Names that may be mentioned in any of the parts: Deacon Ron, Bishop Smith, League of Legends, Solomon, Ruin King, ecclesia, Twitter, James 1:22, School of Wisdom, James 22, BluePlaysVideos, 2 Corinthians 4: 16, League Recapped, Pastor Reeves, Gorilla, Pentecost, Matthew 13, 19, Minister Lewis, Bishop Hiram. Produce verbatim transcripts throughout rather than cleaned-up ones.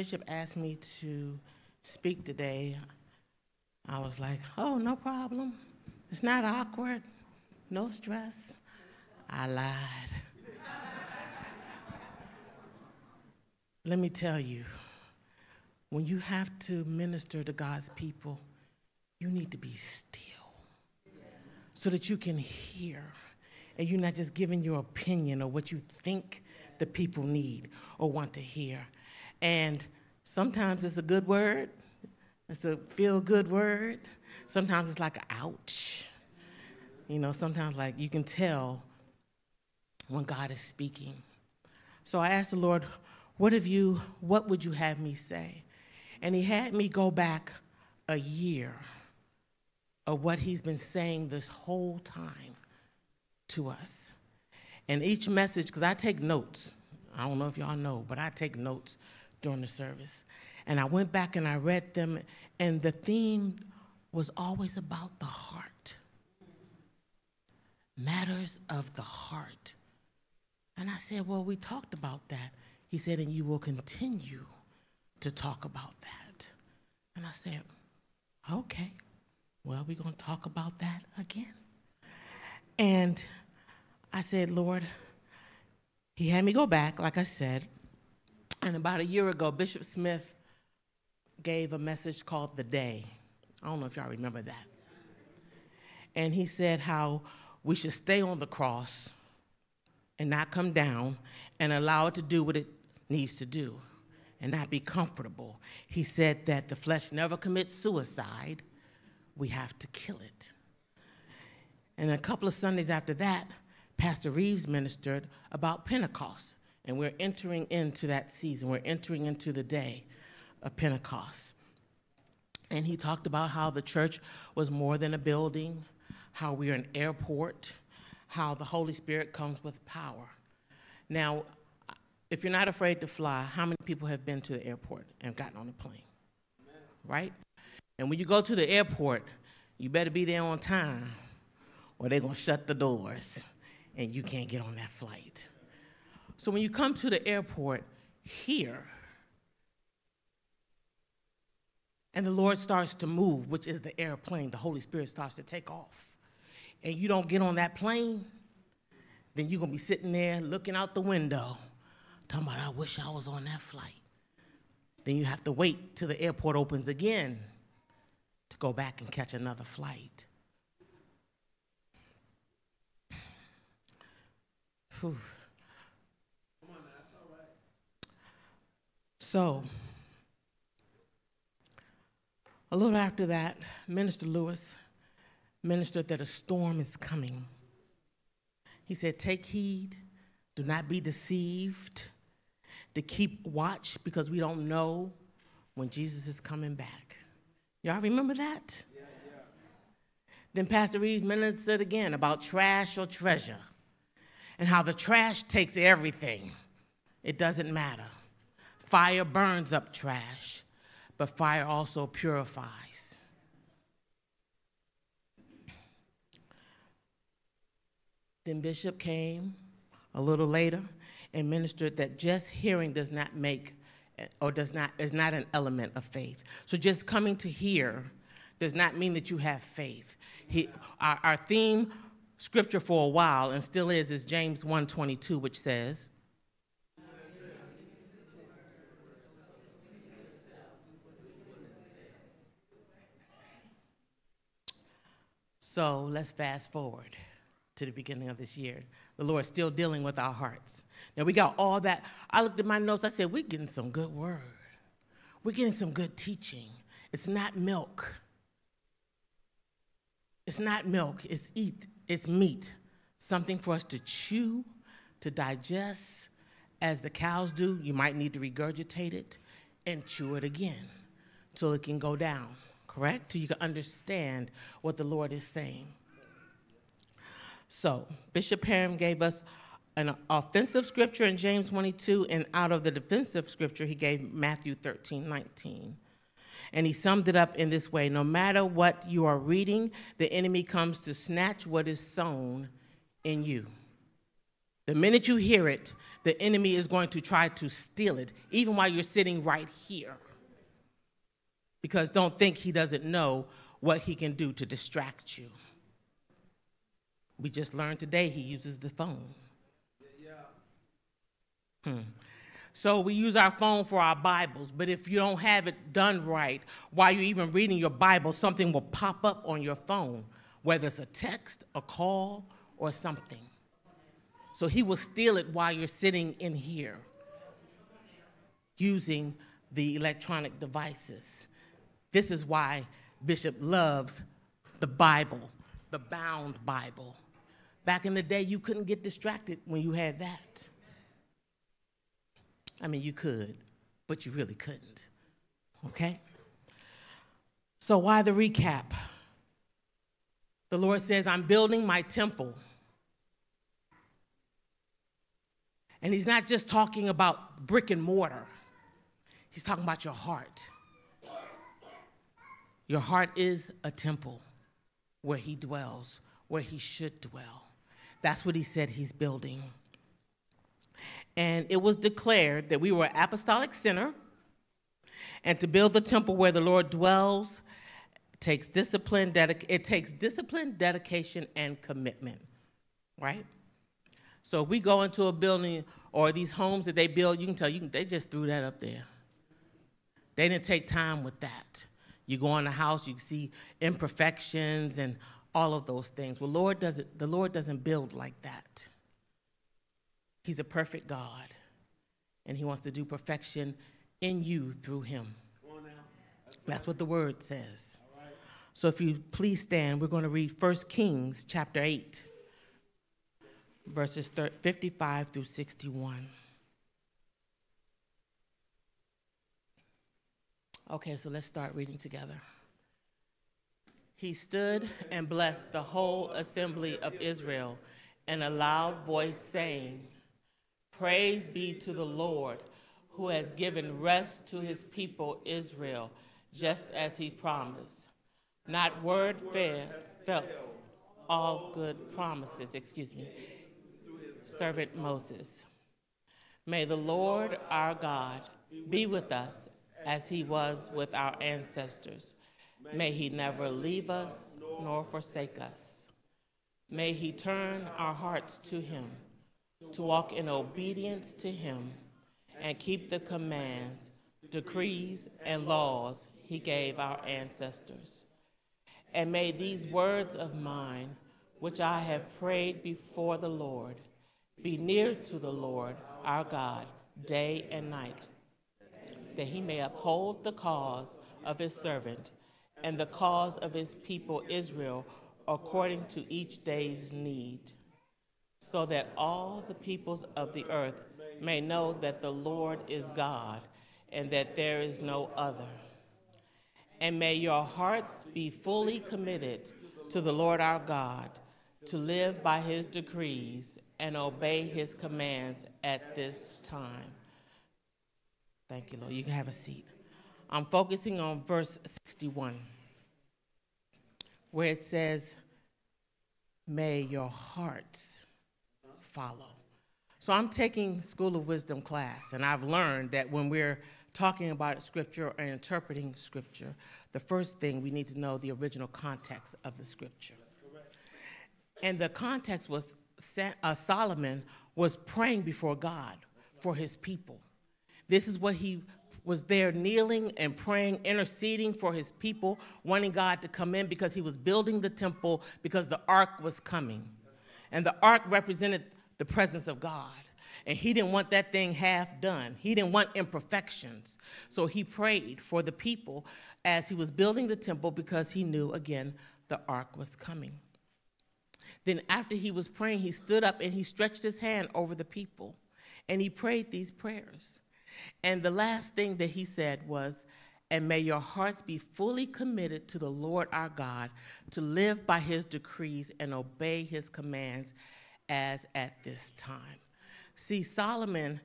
Bishop asked me to speak today, I was like, oh, no problem. It's not awkward. No stress. I lied. Let me tell you, when you have to minister to God's people, you need to be still so that you can hear and you're not just giving your opinion or what you think the people need or want to hear. And sometimes it's a good word, it's a feel-good word. Sometimes it's like, ouch. You know, sometimes like you can tell when God is speaking. So I asked the Lord, what have you, what would you have me say? And he had me go back a year of what he's been saying this whole time to us. And each message, because I take notes. I don't know if y'all know, but I take notes during the service. And I went back and I read them, and the theme was always about the heart. Matters of the heart. And I said, well, we talked about that. He said, and you will continue to talk about that. And I said, okay, well, we're going to talk about that again. And I said, Lord, he had me go back, like I said, and about a year ago, Bishop Smith gave a message called The Day. I don't know if y'all remember that. And he said how we should stay on the cross and not come down and allow it to do what it needs to do and not be comfortable. He said that the flesh never commits suicide. We have to kill it. And a couple of Sundays after that, Pastor Reeves ministered about Pentecost, and we're entering into that season. We're entering into the day of Pentecost. And he talked about how the church was more than a building, how we're an airport, how the Holy Spirit comes with power. Now, if you're not afraid to fly, how many people have been to the airport and gotten on the plane? Amen. Right? And when you go to the airport, you better be there on time or they're going to shut the doors. And you can't get on that flight. So when you come to the airport, hear. And the Lord starts to move, which is the airplane. The Holy Spirit starts to take off. And you don't get on that plane, then you're going to be sitting there looking out the window, talking about, I wish I was on that flight. Then you have to wait till the airport opens again to go back and catch another flight. Whew. So, a little after that, Minister Lewis ministered that a storm is coming. He said, take heed, do not be deceived, to keep watch because we don't know when Jesus is coming back. Y'all remember that? Yeah, yeah. Then Pastor Reeves ministered again about trash or treasure. And how the trash takes everything. It doesn't matter. Fire burns up trash, but fire also purifies. Then Bishop came a little later and ministered that just hearing does not make, or does not, is not an element of faith. So just coming to hear does not mean that you have faith. He, our, our theme scripture for a while, and still is, is James one twenty-two, which says, so let's fast forward to the beginning of this year. The Lord's still dealing with our hearts. Now we got all that. I looked at my notes, I said, we're getting some good word. We're getting some good teaching. It's not milk. It's not milk, it's eat. It's meat, something for us to chew, to digest. As the cows do, you might need to regurgitate it and chew it again till it can go down, correct? Till you can understand what the Lord is saying. So Bishop Hiram gave us an offensive scripture in James twenty-two, and out of the defensive scripture, he gave Matthew thirteen, nineteen. And he summed it up in this way. No matter what you are reading, the enemy comes to snatch what is sown in you. The minute you hear it, the enemy is going to try to steal it, even while you're sitting right here. Because don't think he doesn't know what he can do to distract you. We just learned today he uses the phone. Yeah. Hmm. So we use our phone for our Bibles, but if you don't have it done right, while you're even reading your Bible, something will pop up on your phone, whether it's a text, a call, or something. So he will steal it while you're sitting in here using the electronic devices. This is why Bishop loves the Bible, the bound Bible. Back in the day, you couldn't get distracted when you had that. I mean, you could, but you really couldn't, okay? So why the recap? The Lord says, I'm building my temple. And he's not just talking about brick and mortar. He's talking about your heart. Your heart is a temple where he dwells, where he should dwell. That's what he said he's building. And it was declared that we were an apostolic center, and to build the temple where the Lord dwells takes discipline, dedica- it takes discipline, dedication, and commitment, right? So if we go into a building or these homes that they build, you can tell you can, they just threw that up there. They didn't take time with that. You go in the house, you see imperfections and all of those things. Well, Lord doesn't, the Lord doesn't build like that. He's a perfect God, and he wants to do perfection in you through him. That's what the word says. So if you please stand, we're going to read First Kings chapter eight, verses fifty-five through sixty-one. Okay, so let's start reading together. He stood and blessed the whole assembly of Israel in a loud voice, saying, Praise be to the Lord, who has given rest to his people Israel, just as he promised. Not word failed, all good promises, excuse me, servant Moses. May the Lord our God be with us as he was with our ancestors. May he never leave us nor forsake us. May he turn our hearts to him, to walk in obedience to him and keep the commands, decrees, and laws he gave our ancestors. And may these words of mine, which I have prayed before the Lord, be near to the Lord our God day and night, that he may uphold the cause of his servant and the cause of his people Israel according to each day's need, so that all the peoples of the earth may know that the Lord is God and that there is no other. And may your hearts be fully committed to the Lord our God, to live by his decrees and obey his commands at this time. Thank you, Lord. You can have a seat. I'm focusing on verse sixty-one, where it says, May your hearts follow. So I'm taking School of Wisdom class, and I've learned that when we're talking about scripture or interpreting scripture, the first thing we need to know the original context of the scripture. And the context was uh, Solomon was praying before God for his people. This is what he was there kneeling and praying, interceding for his people, wanting God to come in because he was building the temple because the ark was coming. And the ark represented the presence of God. And he didn't want that thing half done. He didn't want imperfections. So he prayed for the people as he was building the temple because he knew, again, the ark was coming. Then after he was praying, he stood up and he stretched his hand over the people. And he prayed these prayers. And the last thing that he said was, And may your hearts be fully committed to the Lord our God, to live by his decrees and obey his commands as at this time. See, Solomon,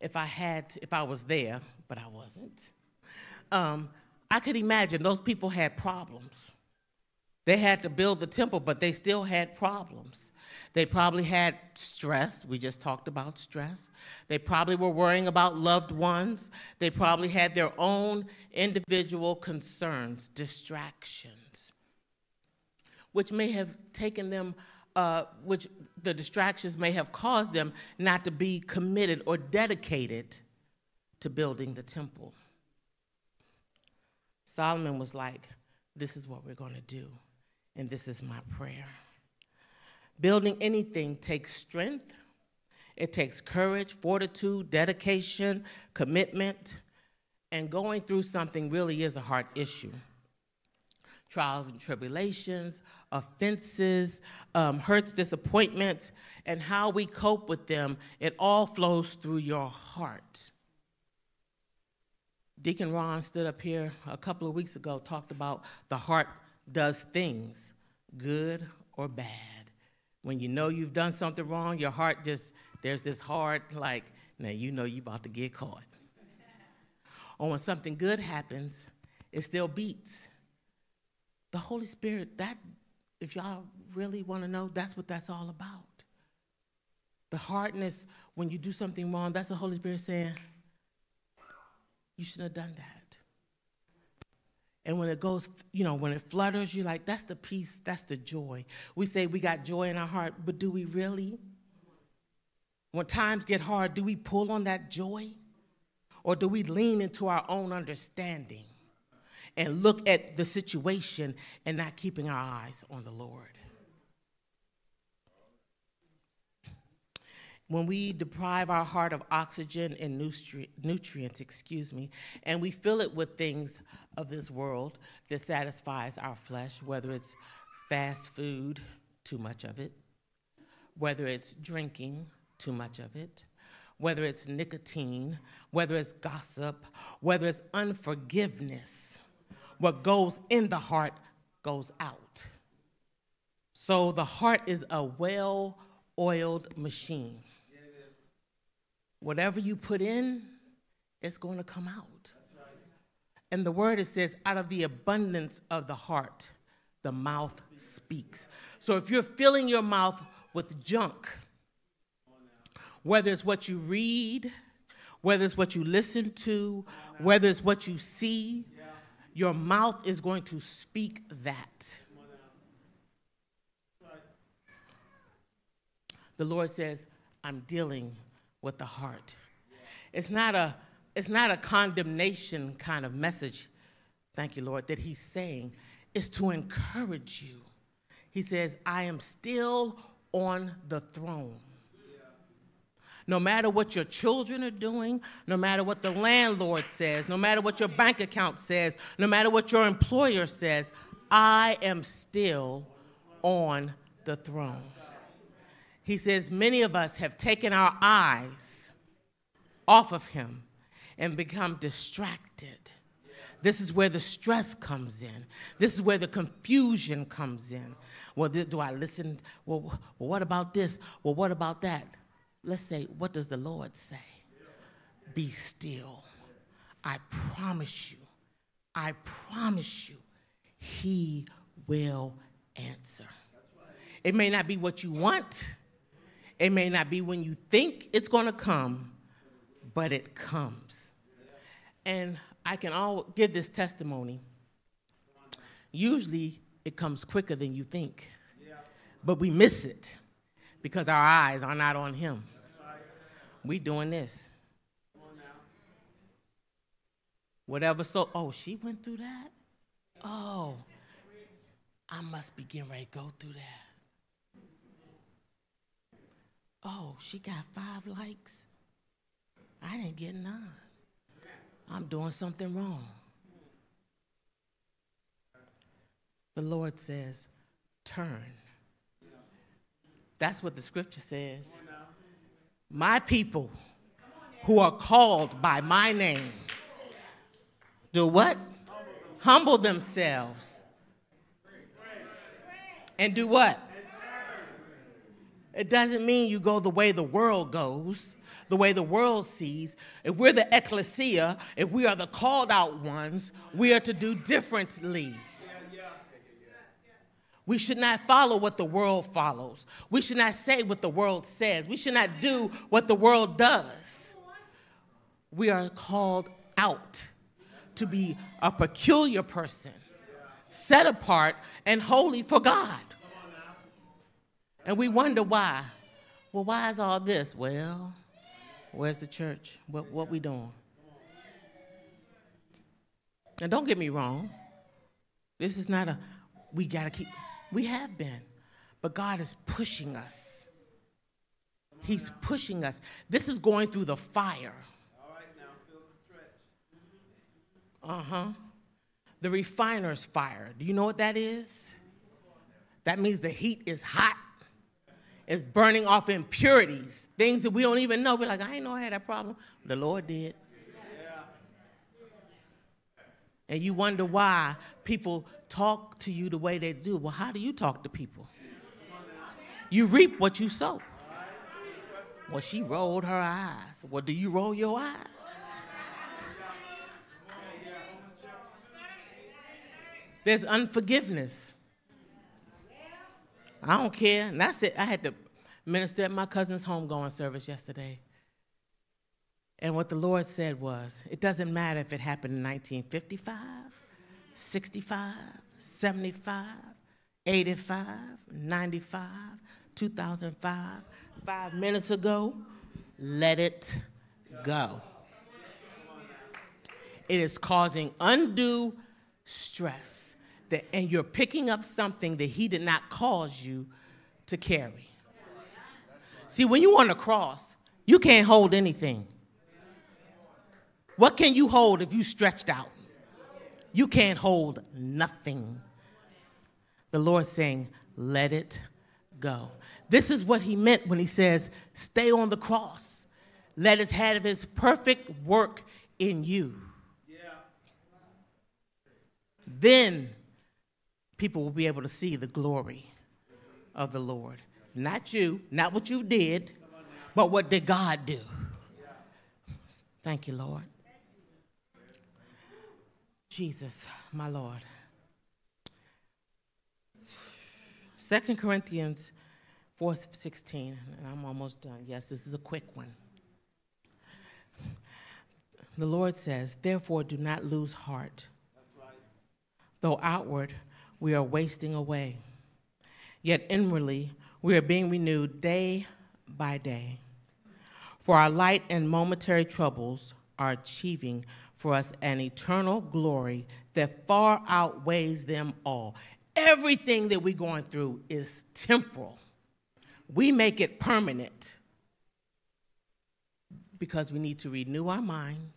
if I had, to, if I was there, but I wasn't, um, I could imagine those people had problems. They had to build the temple, but they still had problems. They probably had stress. We just talked about stress. They probably were worrying about loved ones. They probably had their own individual concerns, distractions, which may have taken them, uh, which the distractions may have caused them not to be committed or dedicated to building the temple. Solomon was like, this is what we're going to do, and this is my prayer. Building anything takes strength. It takes courage, fortitude, dedication, commitment, and going through something really is a hard issue. Trials and tribulations, offenses, um, hurts, disappointments, and how we cope with them, it all flows through your heart. Deacon Ron stood up here a couple of weeks ago, talked about the heart does things, good or bad. When you know you've done something wrong, your heart just, there's this hard, like, now you know you're about to get caught. Or when something good happens, it still beats. The Holy Spirit, that, if y'all really want to know, that's what that's all about. The hardness, when you do something wrong, that's the Holy Spirit saying, you shouldn't have done that. And when it goes, you know, when it flutters, you're like, that's the peace, that's the joy. We say we got joy in our heart, but do we really? When times get hard, do we pull on that joy? Or do we lean into our own understanding and look at the situation and not keeping our eyes on the Lord? When we deprive our heart of oxygen and nutri nutrients, excuse me, and we fill it with things of this world that satisfies our flesh, whether it's fast food, too much of it, whether it's drinking, too much of it, whether it's nicotine, whether it's gossip, whether it's unforgiveness, what goes in the heart goes out. So the heart is a well-oiled machine. Whatever you put in, it's going to come out. Right. And the word, it says, out of the abundance of the heart, the mouth speaks. So if you're filling your mouth with junk, whether it's what you read, whether it's what you listen to, whether it's what you see, yeah. Your mouth is going to speak that. Right. The Lord says, I'm dealing with the heart. It's not a, it's not a condemnation kind of message, thank you, Lord, that he's saying. It's to encourage you. He says, I am still on the throne. Yeah. No matter what your children are doing, no matter what the landlord says, no matter what your bank account says, no matter what your employer says, I am still on the throne. He says, many of us have taken our eyes off of him and become distracted. This is where the stress comes in. This is where the confusion comes in. Well, do I listen? Well, what about this? Well, what about that? Let's say, what does the Lord say? Be still. I promise you, I promise you, he will answer. It may not be what you want. It may not be when you think it's going to come, but it comes. And I can all give this testimony. Usually it comes quicker than you think, but we miss it because our eyes are not on him. We doing this. Whatever, so, oh, she went through that? Oh, I must be getting ready to go through that. Oh, she got five likes. I didn't get none. I'm doing something wrong. The Lord says, turn. That's what the scripture says. My people who are called by my name do what? Humble themselves. And do what? It doesn't mean you go the way the world goes, the way the world sees. If we're the ecclesia, if we are the called out ones, we are to do differently. We should not follow what the world follows. We should not say what the world says. We should not do what the world does. We are called out to be a peculiar person, set apart and holy for God. And we wonder why. Well, why is all this? Well, where's the church? What, what we doing? And don't get me wrong. This is not a, we got to keep, we have been. But God is pushing us. He's pushing us. This is going through the fire. All right, now feel the stretch. Uh-huh. The refiner's fire. Do you know what that is? That means the heat is hot. It's burning off impurities, things that we don't even know. We're like, I ain't know I had that problem. The Lord did. Yeah. And you wonder why people talk to you the way they do. Well, how do you talk to people? You reap what you sow. Well, she rolled her eyes. Well, do you roll your eyes? There's unforgiveness. I don't care. And that's it. I had to minister at my cousin's homegoing service yesterday. And what the Lord said was, it doesn't matter if it happened in nineteen fifty-five, sixty-five, seventy-five, eighty-five, ninety-five, two thousand five, five minutes ago, let it go. It is causing undue stress. That, and you're picking up something that he did not cause you to carry. See, when you're on the cross, you can't hold anything. What can you hold if you stretched out? You can't hold nothing. The Lord's saying, let it go. This is what he meant when he says, stay on the cross. Let us have his perfect work in you. Yeah. Then people will be able to see the glory of the Lord. Not you, not what you did, but what did God do? Thank you, Lord. Jesus, my Lord. Second Corinthians four sixteen, and I'm almost done. Yes, this is a quick one. The Lord says, therefore do not lose heart. That's right. Though outward, we are wasting away, yet inwardly we are being renewed day by day. For our light and momentary troubles are achieving for us an eternal glory that far outweighs them all. Everything that we're going through is temporal. We make it permanent because we need to renew our mind.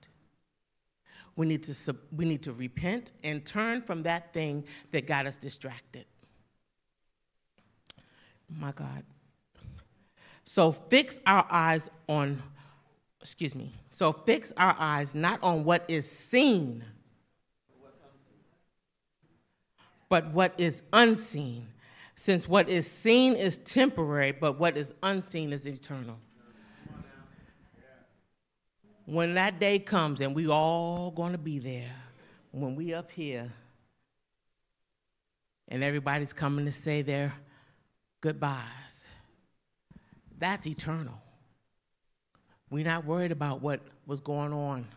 We need to, we need to repent and turn from that thing that got us distracted. My God. So fix our eyes on, excuse me, so fix our eyes not on what is seen, but what is unseen. Since what is seen is temporary, but what is unseen is eternal. When that day comes, and we all going to be there, when we up here, and everybody's coming to say their goodbyes, that's eternal. We're not worried about what was going on.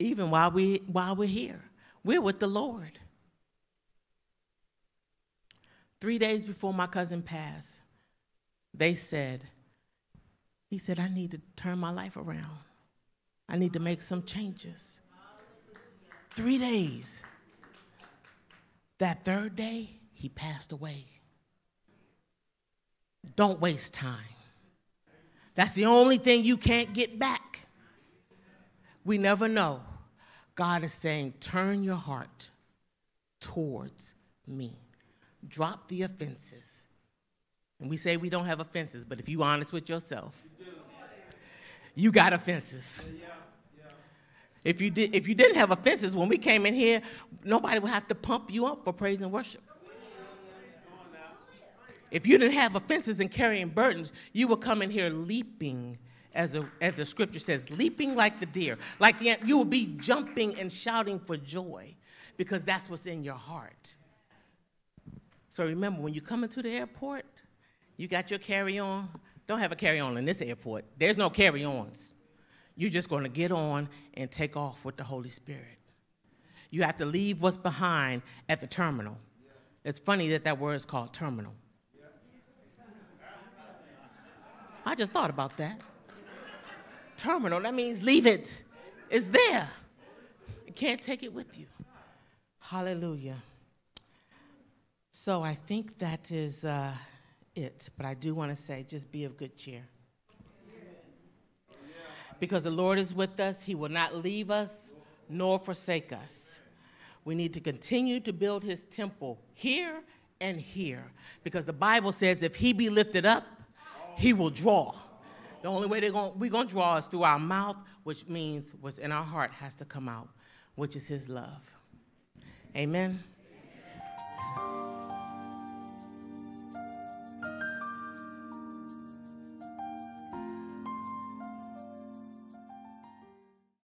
Even while, we, while we're here, we're with the Lord. Three days before my cousin passed, they said, He said, I need to turn my life around. I need to make some changes. Three days. That third day, he passed away. Don't waste time. That's the only thing you can't get back. We never know. God is saying, turn your heart towards me. Drop the offenses. And we say we don't have offenses, but if you're honest with yourself, you got offenses. Yeah, yeah. If you did, if you didn't have offenses, when we came in here, nobody would have to pump you up for praise and worship. If you didn't have offenses and carrying burdens, you would come in here leaping, as, a, as the scripture says, leaping like the deer. Like the, you would be jumping and shouting for joy because that's what's in your heart. So remember, when you come into the airport, you got your carry-on. Don't have a carry-on in this airport. There's no carry-ons. You're just going to get on and take off with the Holy Spirit. You have to leave what's behind at the terminal. Yeah. It's funny that that word is called terminal. Yeah. I just thought about that. Terminal, that means leave it. It's there. You can't take it with you. Hallelujah. So I think that is uh, it. But I do want to say, just be of good cheer. Because the Lord is with us. He will not leave us nor forsake us. We need to continue to build his temple here and here. Because the Bible says if he be lifted up, he will draw. The only way they're gonna, we're going to draw is through our mouth, which means what's in our heart has to come out, which is his love. Amen.